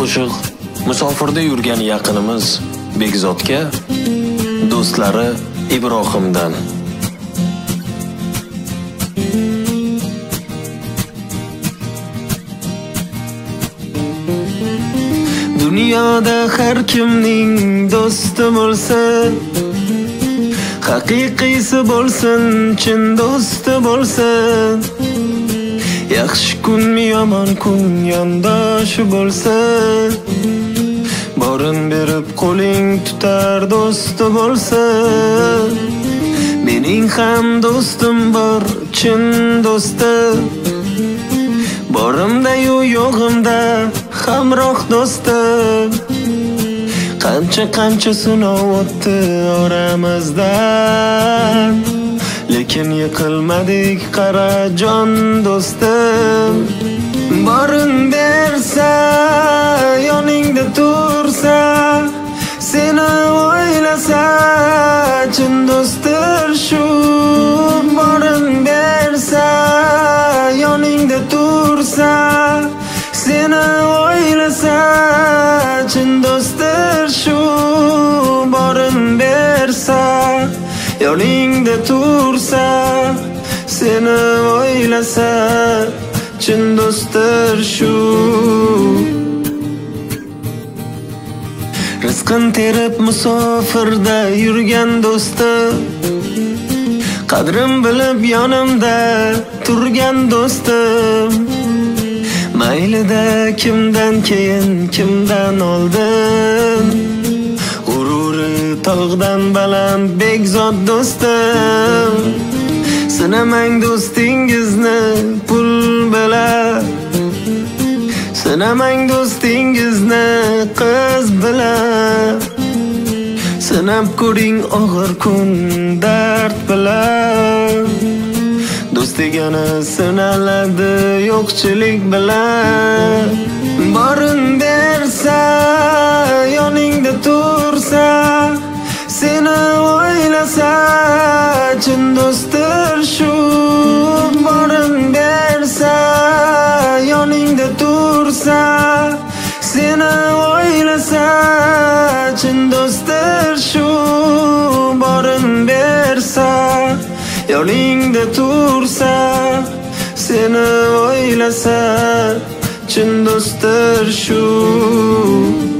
qo'shiq musofirda yurgan yaqinimiz Bekzodga, do'stlari Ibrohimdan. Dunyoda har kimning do'sti bo'lsa, haqiqiysi bo'lsin, chin do'sti bo'lsin. Yaxshi kunmi yomon kun yondoshi bo'lsa, borin berib qo'ling tutar do'sti bo'lsa. Mening ham do'stim bor, chin do'sti. Borimda yu yo'g'imda hamroh do'sti. Qancha sinov o'tdi oramizdan, lekin yiqilmadik qarajon do'stim. Borin bersa, yoningda tursa, seni o'ylasa, chin do'stdir shu. Borin bersa, yoningda tursa, seni o'ylasa, chin do'stdir shu. Borin bersa, yoningda tursa, seni o'ylasa, chin do'stdir shu. Rizqin terib musofirda yurgan do'sti, qadrim bilib yonimda turgan do'stim. Maylida kimdan keyin kimdan oldin, g'ururi tog'dan baland Bekzod do'stim. Sinamang do'stingizni pul bilan, sinamang do'stingizni qiz bilan. Sinab ko'ring og'ir kun dard bilan, do'st degani sinaladi yo'qchilik bilan. Borin bersa, yoningda tursa, seni o'ylasa, chin do'stdir shu. Borin bersa, yoningda tursa, seni o'ylasa, chin do'stdir shu. Borin bersa, yoningda tursa, seni o'ylasa, chin do'stdir shu.